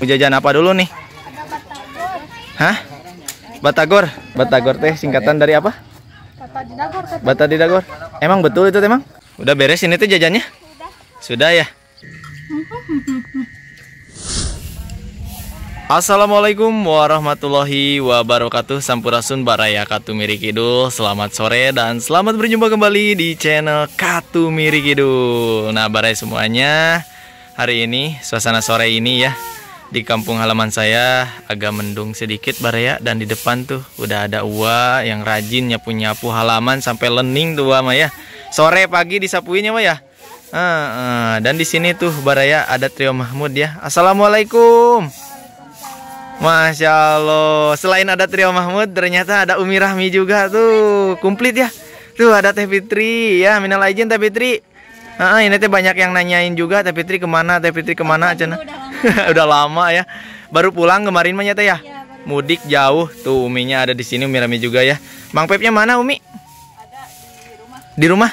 Mau jajan apa dulu nih? Hah? Batagor. Batagor teh singkatan dari apa? Batadidagor. Emang betul itu emang? Udah beres ini teh jajannya? Sudah ya. Assalamualaikum warahmatullahi wabarakatuh. Sampurasun baraya Katumiri Kidul. Selamat sore dan selamat berjumpa kembali di channel Katumiri Kidul. Nah baraya semuanya, hari ini suasana sore ini ya, di kampung halaman saya agak mendung sedikit baraya. Dan di depan tuh udah ada Uwa yang rajin nyapu-nyapu halaman sampai lening tuh Uwa ya. Sore pagi disapuinnya Uwa ya. Dan di sini tuh baraya ada trio Mahmud ya. Assalamualaikum. Masya Allah, selain ada trio Mahmud, ternyata ada Umi Rahmi juga tuh, kumplit ya. Tuh ada Teh Fitri, ya minal aijin Teh Fitri. Ini teh banyak yang nanyain juga, Teh Fitri kemana, Teh Fitri kemana, cina. Udah lama ya, baru pulang kemarin mah ya Teh ya. Mudik jauh, tuh Uminya ada di sini, Umi Rahmi juga ya. Mang Pepnya mana Umi? Ada di rumah. Di rumah?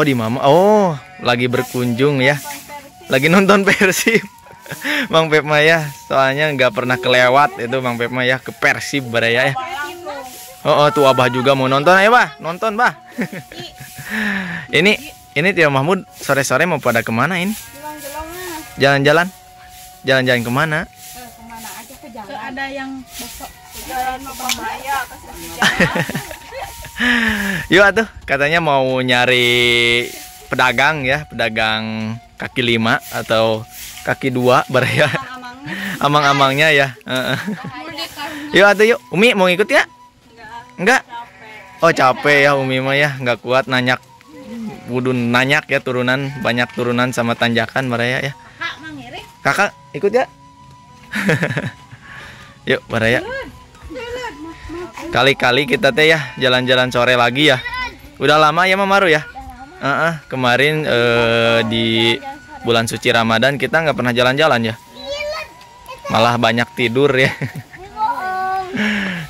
Oh di mama, oh lagi berkunjung ya, lagi nonton Persib. Bang Pep Maya, soalnya nggak pernah kelewat itu Bang Pep Maya ke Persib baraya ya. Oh, tuh Abah juga mau nonton, ayo Bah, nonton Bah. ini Tio Mahmud sore-sore mau pada kemana ini? Jalan-jalan. Jalan-jalan kemana? Kemana aja ke jalan. Ada yang besok jalan sama Maya ke jalan. Yuk atuh, katanya mau nyari pedagang ya, pedagang kaki lima atau kaki dua baraya, amang-amangnya ya. Yuk atuh yuk, Umi mau ikut ya? Enggak? Oh capek ya Umi mah ya, nggak kuat nanyak, wudun nanyak ya, turunan banyak, turunan sama tanjakan baraya ya. Kakak ikut ya? Yuk baraya. Kali-kali kita teh ya jalan-jalan sore lagi ya. Udah lama ya Mamaru ya. Kemarin di bulan suci Ramadan kita nggak pernah jalan-jalan ya, malah banyak tidur ya.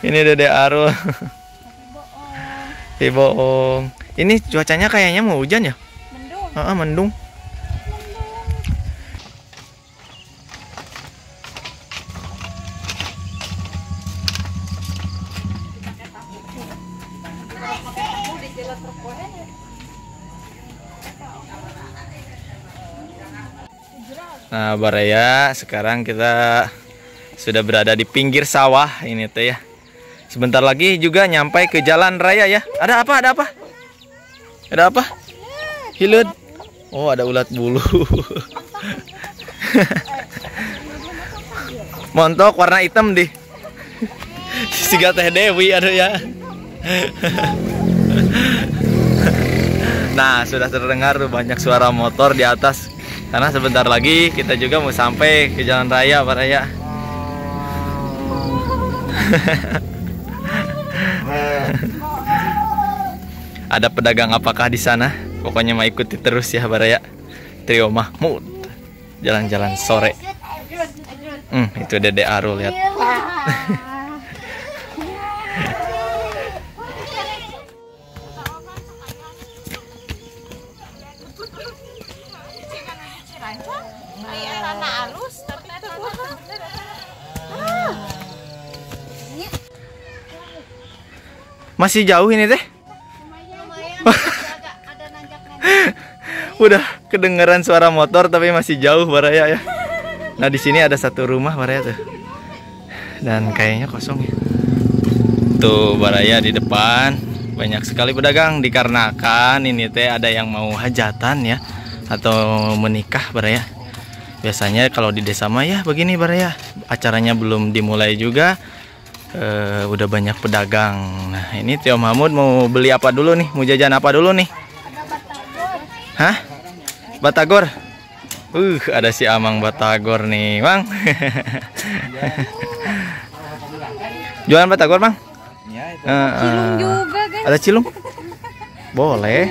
Ini Dede Arul. Iboong. Ini cuacanya kayaknya mau hujan ya? Mendung. Mendung. Nah baraya, sekarang kita sudah berada di pinggir sawah ini teh ya. Sebentar lagi juga nyampe ke jalan raya ya. Ada apa? Ada apa? Ada apa? Hilut. Oh, ada ulat bulu. Montok warna hitam deh. Siga Teh Dewi aduh ya. Nah, sudah terdengar banyak suara motor di atas. Karena sebentar lagi kita juga mau sampai ke jalan raya baraya. Ada pedagang apakah di sana? Pokoknya mau ikuti terus ya baraya. Trio Mahmud jalan-jalan sore. Itu Dede Arul lihat. Masih jauh ini teh. Udah kedengeran suara motor tapi masih jauh baraya ya. Nah di sini ada satu rumah baraya tuh. Dan kayaknya kosong ya. Tuh baraya di depan banyak sekali pedagang dikarenakan ini teh ada yang mau hajatan ya atau menikah baraya. Biasanya kalau di desa mah ya begini baraya. Acaranya belum dimulai juga. Udah banyak pedagang. Nah ini Tio Mahmud mau beli apa dulu nih? Mau jajan apa dulu nih? Hah? Batagor. Ada si Amang Batagor nih Bang. Jualan Batagor Bang? Cilung juga guys. Ada cilung? Boleh.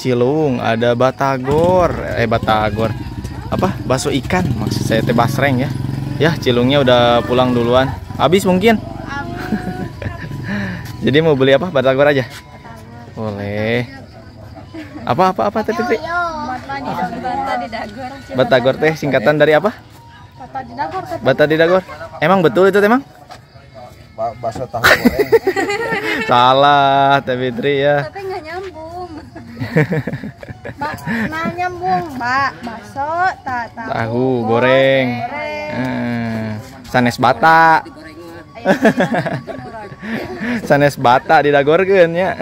Cilung, ada Batagor. Batagor apa? Bakso ikan maksud saya, teh basreng ya. Ya cilungnya udah pulang duluan. Habis mungkin. Jadi mau beli apa? Batagor aja. Boleh. Apa-apa-apa teh Fitri? Batagor teh singkatan dari apa? Batadidagor. Batadidagor. Emang betul itu emang? Bakso tahu goreng. Salah, Teh Fitri ya. Tapi nggak nyambung. Nah nyambung, Mbak. Bakso tahu goreng. Sanes bata. Sanes bata didagorkeun nya.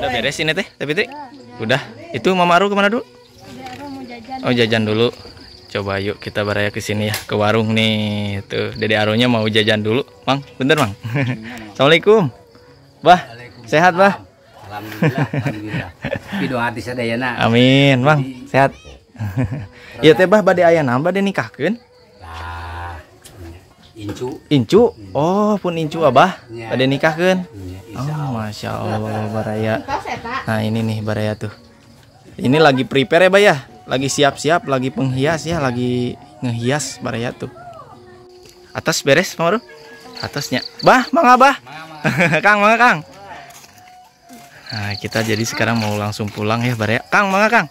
Sudah beres ini teh, tapi teh udah. Itu Mama Aru kemana dulu? Oh jajan dulu. Coba yuk kita beraya ke sini ya, ke warung nih. Tuh Dede Arunya mau jajan dulu, Mang. Bentar Mang. Assalamualaikum. Bah, sehat bah. Alhamdulillah. Doa hati sadayana. Amin, Mang. Sehat. Iya teh bah bade aya nambah deh nikahkeun. Lah. Incu. Incu. Oh, pun incu Abah. Bade nikahkeun. Oh, Masya Allah baraya. Nah, ini nih baraya tuh. Ini lagi prepare ya, Bah ya. Lagi siap-siap, lagi penghias ya, lagi ngehias baraya tuh. Atas beres, Mang Aru? Atasnya. Bah, Mang Abah. Kang, Mang Kang. Nah, kita jadi sekarang mau langsung pulang ya, baraya. Kang, Mang Kang.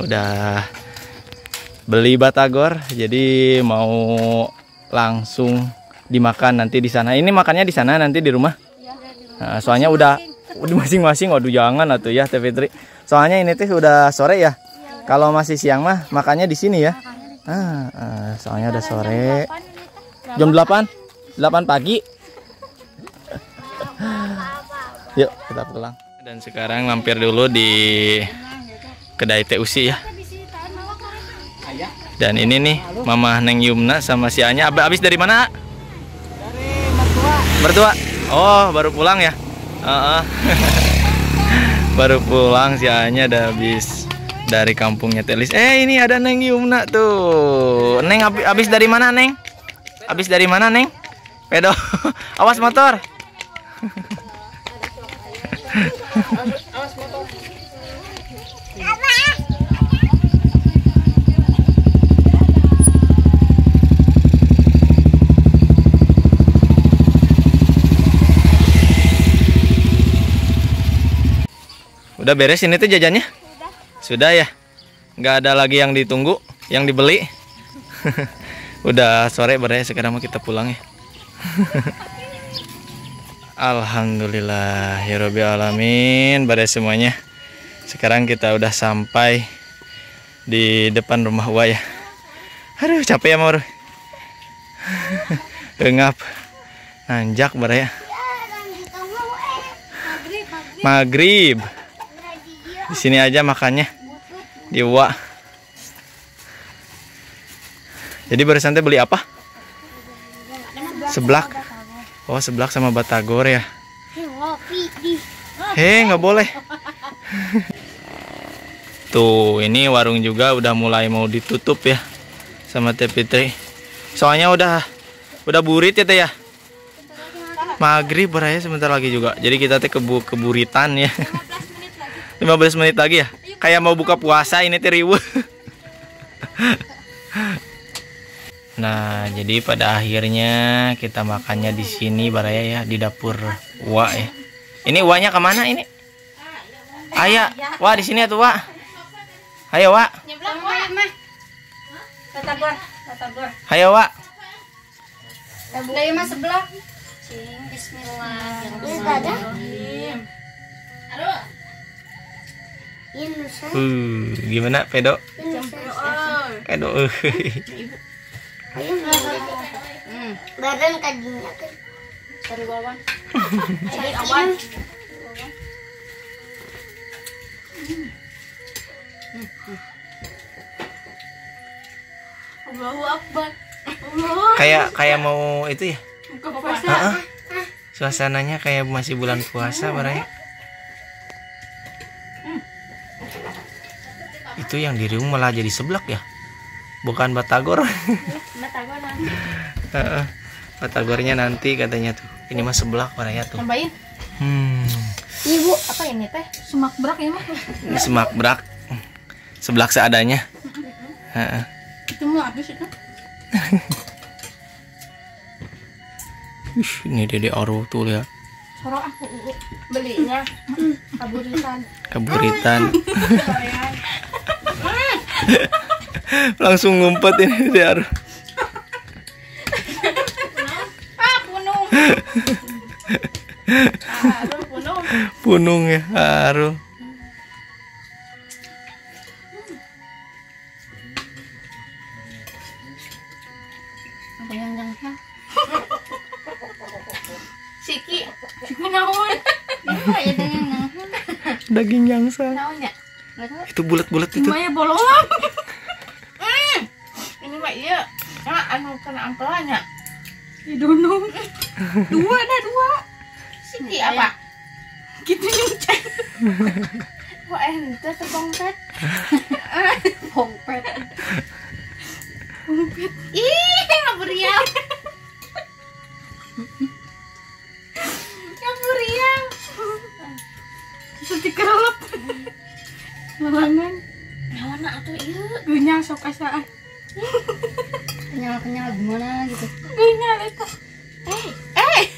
Udah beli batagor, jadi mau langsung dimakan nanti di sana. Ini makannya di sana nanti di rumah. Nah, soalnya udah masing-masing. Waduh jangan atuh ya Teh Fitri. Soalnya ini teh udah sore ya. Kalau masih siang mah makannya di sini ya. Soalnya udah sore. Jam 8? 8 pagi. Yuk kita pulang. Dan sekarang mampir dulu di kedai Teh Usi ya. Dan ini nih Mama Neng Yumna sama si Anya. Abis dari mana? Dari mertua. Mertua. Oh baru pulang ya. Baru pulang si Anya. Udah abis dari kampungnya Telis. Ini ada Neng Yumna tuh. Neng abis dari mana Neng? Abis dari mana Neng? Pedo. Awas motor. Awas motor. Udah beres ini tuh jajannya? Sudah ya? Nggak ada lagi yang ditunggu, yang dibeli. Udah sore baraya, sekarang mau kita pulang ya. Alhamdulillah ya Rabbil alamin baraya semuanya. Sekarang kita udah sampai di depan rumah Uwa ya. Aduh capek ya Maur. Engap nanjak baraya. Maghrib. Di sini aja makannya. Di Uwa. Jadi barusan teh beli apa? Seblak. Oh, seblak sama batagor ya. Heh, nggak boleh. Tuh ini warung juga udah mulai mau ditutup ya sama Teh Fitri. Soalnya udah burit ya Teh ya. Maghrib baraya sebentar lagi juga. Jadi kita Teh keburitan ya. 15 menit lagi ya. Kayak mau buka puasa ini Teh riweuh. Nah jadi pada akhirnya kita makannya di sini baraya ya, di dapur Uwa ya. Ini Uwanya kemana ini? Ayah, Wah di sini ya tuh Wah. Hayo Wak. Hayo Wak. Dari mas sebelah. Bismillahirrahmanirrahim. Gimana pedo? Pedo. Badan kajinya kan. Dari bawah. Dari awan. Allahu Akbar. Kayak mau itu ya? Buka puasa. Suasananya kayak masih bulan puasa baraya. Itu yang di rumah malah jadi seblak ya. Bukan batagor. Batagor nanti. Batagornya nanti katanya tuh. Ini mah seblak baraya tuh. Tambahin. Ibu, apa ini teh? Semak brak ini mah. Semak brak. Seblak seadanya. Itu mau habis itu. Ini Dede Arutul ya. Sorok aku belinya kaburitan. Kaburitan. Langsung ngumpet ini Dede Aru. Ah, punung. Aru punung. Punung ya Aru. Daging yangsa. Itu bulat-bulat itu. Ini bolongan. Ini mah iya. Nah, anu kena ampelanya. Hidung. Dua dah dua. Siki apa? Gitu nyucak. Kok ente terpongpet? Pongpet. Pongpet. Ih, enggak beriak. Dikerlep melangan nawana atau iya gunya sok asaan kenyal-kenyal gimana gitu gunya itu eh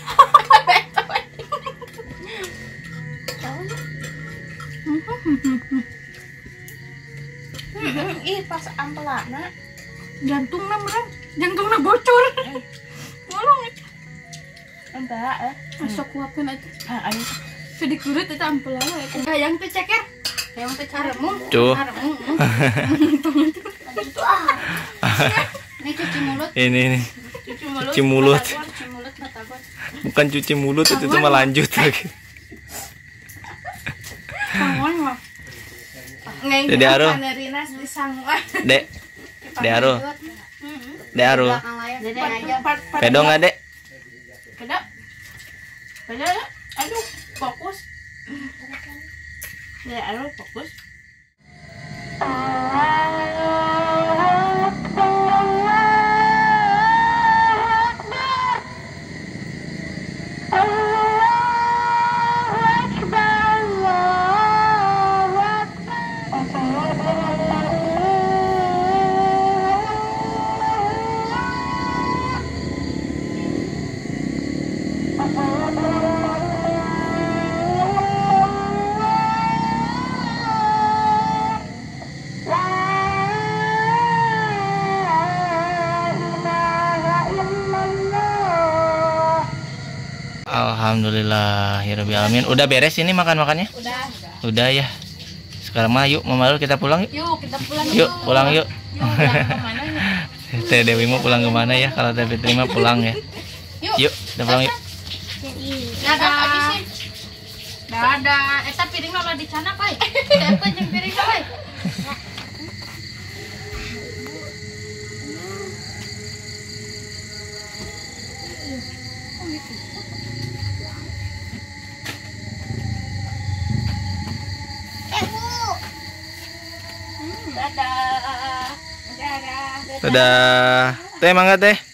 ih pas ampelana jantungna merang jantungna bocor tolong enggak masuk kuatkan aja ayo jadi kurut itu ampel lah ya. Yang tuh ceker, yang tuh caremu, caremu. Ini cuci mulut. Ini cuci mulut. Bukan cuci mulut itu cuma lanjut lagi. Dede Aru. Dek. Dede Aru. Dede Aru. Pedo nggak Dek? Pedo. Pedo. Aduh. Fokus. Ya, ayo fokus. Alhamdulillahirobbilalamin. Udah beres ini makan-makannya? Udah ya. Sekarang mah yuk Mama Lul kita pulang yuk. Yuk kita pulang yuk. Pulang yuk. Teh Dewi mau pulang kemana ya? Kalau Teh Fitri mah pulang ya. Yuk kita pulang yuk. Dadah. Dadah. Eta piring mah di sana pai. Eta jeung piring pai. Dadah. Dadah. Teh mangga teh.